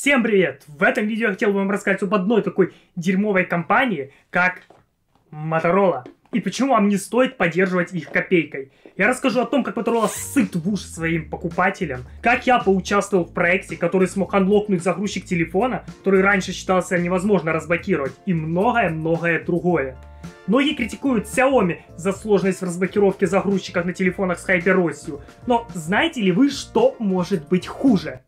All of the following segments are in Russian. Всем привет! В этом видео я хотел вам рассказать об одной такой дерьмовой компании, как Motorola. И почему вам не стоит поддерживать их копейкой. Я расскажу о том, как Motorola сыт в уши своим покупателям, как я поучаствовал в проекте, который смог анлокнуть загрузчик телефона, который раньше считался невозможно разблокировать, и многое-многое другое. Многие критикуют Xiaomi за сложность в разблокировке загрузчиков на телефонах с HyperOS, но знаете ли вы, что может быть хуже?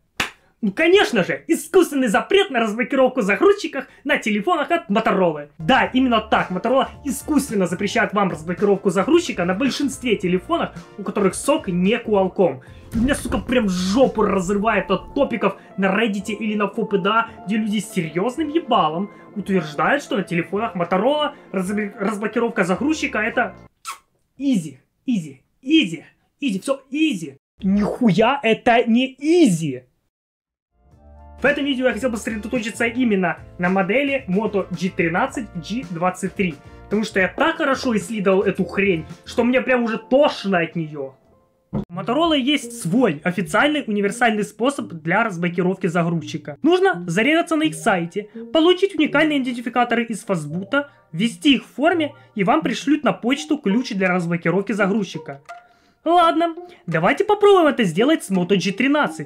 Ну, конечно же, искусственный запрет на разблокировку загрузчиков на телефонах от Motorola. Да, именно так, Motorola искусственно запрещает вам разблокировку загрузчика на большинстве телефонов, у которых SOC не Qualcomm. И у меня, сука, прям жопу разрывает от топиков на Reddit или на FOPDA, где люди с серьезным ебалом утверждают, что на телефонах Motorola разблокировка загрузчика это... Изи, все изи. Нихуя это не изи. В этом видео я хотел бы сосредоточиться именно на модели Moto G13, G23. Потому что я так хорошо исследовал эту хрень, что мне прям уже тошно от нее. У Motorola есть свой официальный универсальный способ для разблокировки загрузчика. Нужно зарегаться на их сайте, получить уникальные идентификаторы из фастбута, ввести их в форме, и вам пришлют на почту ключи для разблокировки загрузчика. Ладно, давайте попробуем это сделать с Moto G13.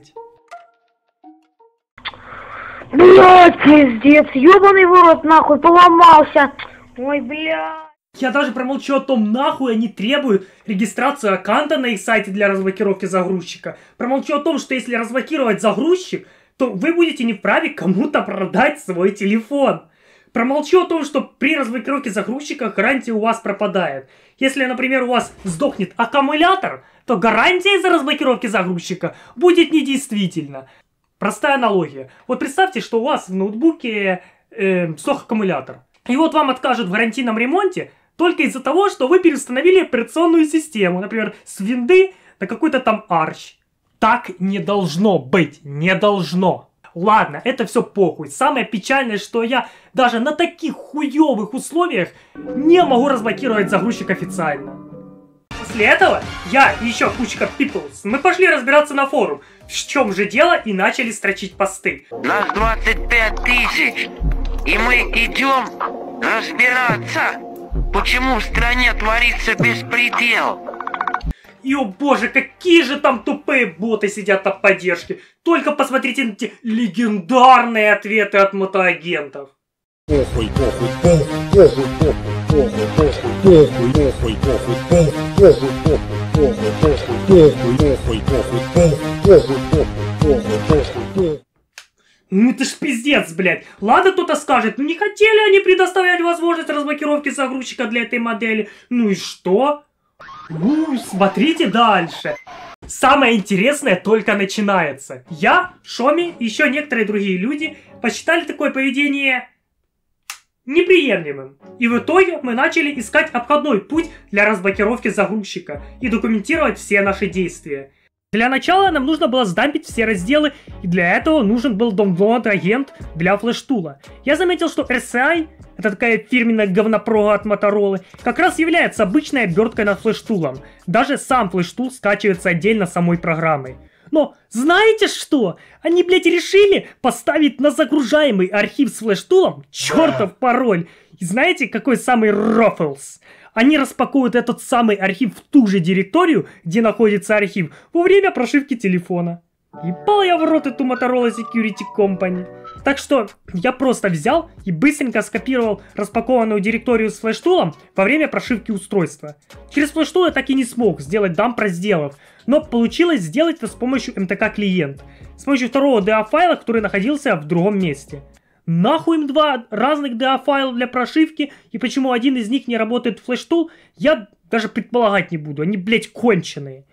Блять, пиздец, ёбаный ворот нахуй, поломался. Ой, блядь. Я даже промолчу о том, нахуй они требуют регистрацию аккаунта на их сайте для разблокировки загрузчика. Промолчу о том, что если разблокировать загрузчик, то вы будете не вправе кому-то продать свой телефон. Промолчу о том, что при разблокировке загрузчика гарантия у вас пропадает. Если, например, у вас сдохнет аккумулятор, то гарантия из-за разблокировки загрузчика будет недействительна. Простая аналогия. Вот представьте, что у вас в ноутбуке сдох аккумулятор. И вот вам откажут в гарантийном ремонте только из-за того, что вы переустановили операционную систему. Например, с винды на какой-то там арч. Так не должно быть. Не должно. Ладно, это все похуй. Самое печальное, что я даже на таких хуёвых условиях не могу разблокировать загрузчик официально. После этого я и еще кучка peoples, мы пошли разбираться на форум, в чем же дело, и начали строчить посты. Нас 25 тысяч, и мы идем разбираться, почему в стране творится беспредел. И, о боже, какие же там тупые боты сидят от поддержки. Только посмотрите на те легендарные ответы от мотоагентов. Ну это ж пиздец, блядь. Ладно, кто-то скажет, ну не хотели они предоставлять возможность разблокировки загрузчика для этой модели. Ну и что? Ну, смотрите дальше. Самое интересное только начинается. Я, Shomi, еще некоторые другие люди посчитали такое поведение... неприемлемым. И в итоге мы начали искать обходной путь для разблокировки загрузчика и документировать все наши действия. Для начала нам нужно было сдампить все разделы, и для этого нужен был download-агент для флештула. Я заметил, что RSI, это такая фирменная говнопрога от Motorola, как раз является обычной оберткой над флештулом. Даже сам флештул скачивается отдельно самой программой. Но знаете что? Они, блядь, решили поставить на загружаемый архив с флештулом чертов пароль. И знаете, какой самый рофлс? Они распаковывают этот самый архив в ту же директорию, где находится архив, во время прошивки телефона. Ебал я в рот эту Motorola Security Company. Так что я просто взял и быстренько скопировал распакованную директорию с флештулом во время прошивки устройства. Через флештул я так и не смог сделать дамп разделов, но получилось сделать это с помощью МТК клиент, с помощью второго DA файла, который находился в другом месте. Нахуй им два разных DA файла для прошивки, и почему один из них не работает в флештул, я даже предполагать не буду, они, блядь, конченые.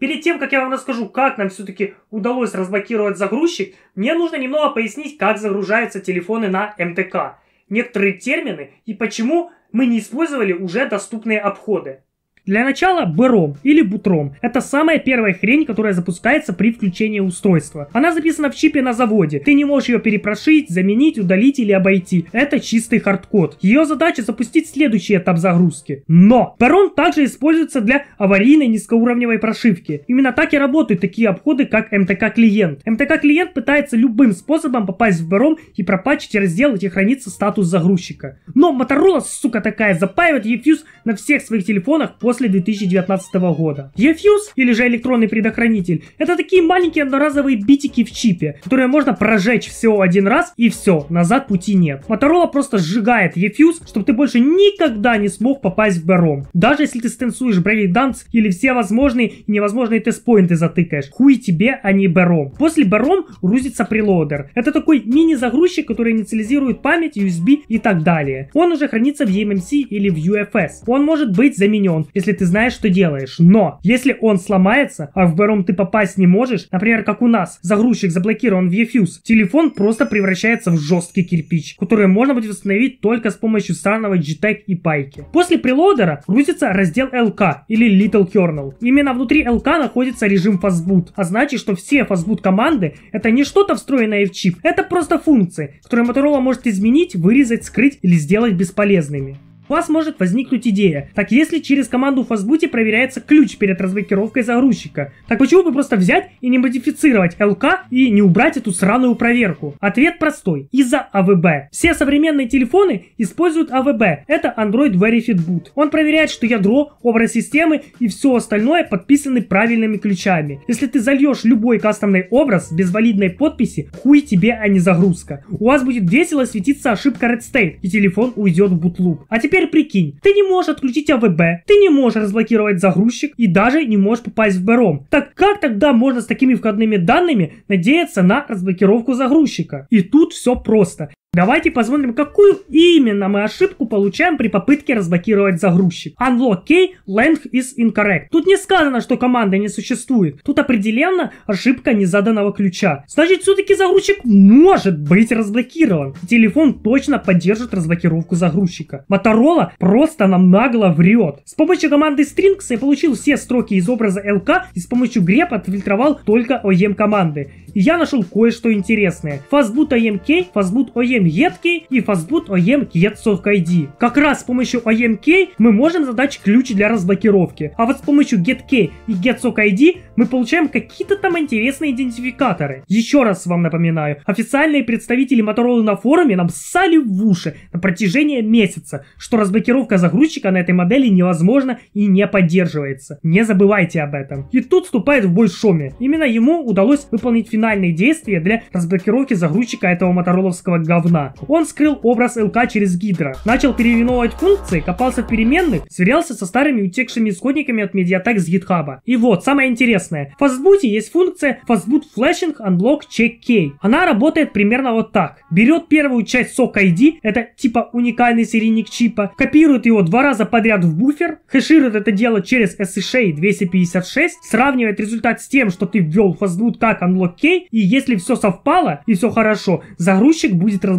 Перед тем, как я вам расскажу, как нам все-таки удалось разблокировать загрузчик, мне нужно немного пояснить, как загружаются телефоны на МТК, некоторые термины и почему мы не использовали уже доступные обходы. Для начала BROM или бутром. Это самая первая хрень, которая запускается при включении устройства. Она записана в чипе на заводе. Ты не можешь ее перепрошить, заменить, удалить или обойти. Это чистый хардкод. Ее задача запустить следующий этап загрузки. Но BROM также используется для аварийной низкоуровневой прошивки. Именно так и работают такие обходы, как МТК-клиент. МТК-клиент пытается любым способом попасть в BROM и пропатчить раздел, где хранится статус загрузчика. Но Motorola, сука такая, запаивает eFuse на всех своих телефонах после 2019 года. eFuse, или же электронный предохранитель, это такие маленькие одноразовые битики в чипе, которые можно прожечь всего один раз и все, назад пути нет. Motorola просто сжигает eFuse, чтобы ты больше никогда не смог попасть в BROM. Даже если ты станцуешь брейкданс или все возможные и невозможные тест-поинты затыкаешь. Хуй тебе, а не BROM. После BROM грузится прелоудер. Это такой мини-загрузчик, который инициализирует память, USB и так далее. Он уже хранится в EMMC или в UFS. Он может быть заменен, если ты знаешь, что делаешь. Но если он сломается, а в BROM ты попасть не можешь, например, как у нас, загрузчик заблокирован в eFuse, телефон просто превращается в жесткий кирпич, который можно будет восстановить только с помощью сраного JTAG и пайки. После прелоудера грузится раздел LK или Little Kernel. Именно внутри LK находится режим fastboot, а значит, что все fastboot команды это не что-то встроенное в чип, это просто функции, которые Motorola может изменить, вырезать, скрыть или сделать бесполезными. У вас может возникнуть идея, так если через команду в fastboot проверяется ключ перед разблокировкой загрузчика, так почему бы просто взять и не модифицировать LK и не убрать эту сраную проверку? Ответ простой, из-за АВБ. Все современные телефоны используют АВБ, это Android Verified Boot. Он проверяет, что ядро, образ системы и все остальное подписаны правильными ключами. Если ты зальешь любой кастомный образ без валидной подписи, хуй тебе, а не загрузка. У вас будет весело светиться ошибка Red State и телефон уйдет в boot-loop. А теперь прикинь, ты не можешь отключить АВБ, ты не можешь разблокировать загрузчик и даже не можешь попасть в BROM. Так как тогда можно с такими входными данными надеяться на разблокировку загрузчика? И тут все просто. Давайте посмотрим, какую именно мы ошибку получаем при попытке разблокировать загрузчик. Unlock key, length is incorrect. Тут не сказано, что команда не существует. Тут определенно ошибка незаданного ключа. Значит, все-таки загрузчик может быть разблокирован. Телефон точно поддержит разблокировку загрузчика. Motorola просто нам нагло врет. С помощью команды strings я получил все строки из образа LK и с помощью grep отфильтровал только OEM команды. И я нашел кое-что интересное. Fastboot OEMK, fastboot OEM едкий и fastboot OEM SOC ID. Как раз с помощью OEMK мы можем задать ключ для разблокировки, а вот с помощью GetK и SOC ID мы получаем какие-то там интересные идентификаторы. Еще раз вам напоминаю, официальные представители Motorola на форуме нам ссали в уши на протяжении месяца, что разблокировка загрузчика на этой модели невозможна и не поддерживается. Не забывайте об этом. И тут вступает в бой Shomi. Именно ему удалось выполнить финальные действия для разблокировки загрузчика этого мотороловского говна. Он скрыл образ ЛК через гидро, начал переименовывать функции, копался в переменных, сверялся со старыми утекшими исходниками от Mediatek с GitHub. И вот, самое интересное, в fastboot есть функция fastboot flashing unlock check key. Она работает примерно вот так. Берет первую часть SOC ID, это типа уникальный серийник чипа, копирует его два раза подряд в буфер, хэширует это дело через SHA 256, сравнивает результат с тем, что ты ввел fastboot как unlock key, и если все совпало и все хорошо, загрузчик будет разблокирован.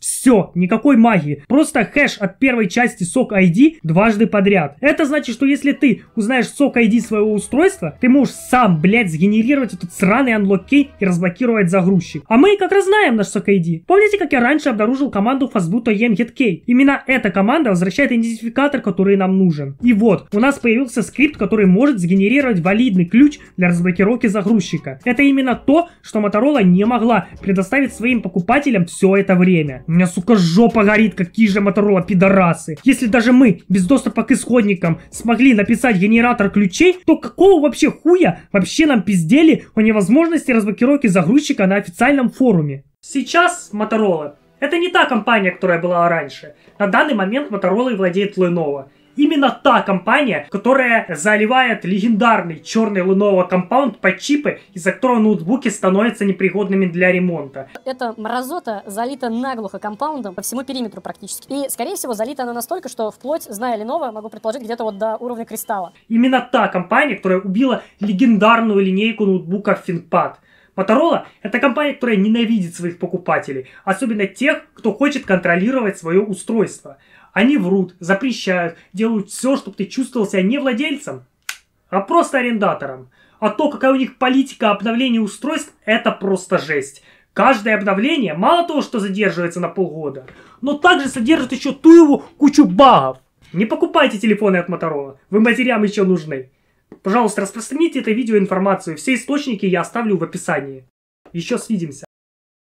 Все, никакой магии. Просто хэш от первой части SOC ID дважды подряд. Это значит, что если ты узнаешь SOC ID своего устройства, ты можешь сам, блядь, сгенерировать этот сраный unlock key и разблокировать загрузчик. А мы как раз знаем наш SOC ID. Помните, как я раньше обнаружил команду fastboot OEM get key? Именно эта команда возвращает идентификатор, который нам нужен. И вот, у нас появился скрипт, который может сгенерировать валидный ключ для разблокировки загрузчика. Это именно то, что Motorola не могла предоставить своим покупателям все это время. У меня, сука, жопа горит, какие же Motorola пидорасы. Если даже мы, без доступа к исходникам, смогли написать генератор ключей, то какого вообще хуя вообще нам пиздели о невозможности разблокировки загрузчика на официальном форуме? Сейчас Motorola — это не та компания, которая была раньше. На данный момент Motorola владеет Lenovo. Именно та компания, которая заливает легендарный черный Lenovo компаунд под чипы, из-за которого ноутбуки становятся непригодными для ремонта. Эта мразота залита наглухо компаундом по всему периметру практически. И, скорее всего, залита она настолько, что вплоть, зная Lenovo, могу предположить, где-то вот до уровня кристалла. Именно та компания, которая убила легендарную линейку ноутбуков ThinkPad. Motorola – это компания, которая ненавидит своих покупателей, особенно тех, кто хочет контролировать свое устройство. Они врут, запрещают, делают все, чтобы ты чувствовал себя не владельцем, а просто арендатором. А то, какая у них политика обновления устройств, это просто жесть. Каждое обновление мало того, что задерживается на полгода, но также содержит еще ту его кучу багов. Не покупайте телефоны от Motorola, вы матерям еще нужны. Пожалуйста, распространите это видео информацию, все источники я оставлю в описании. Еще свидимся.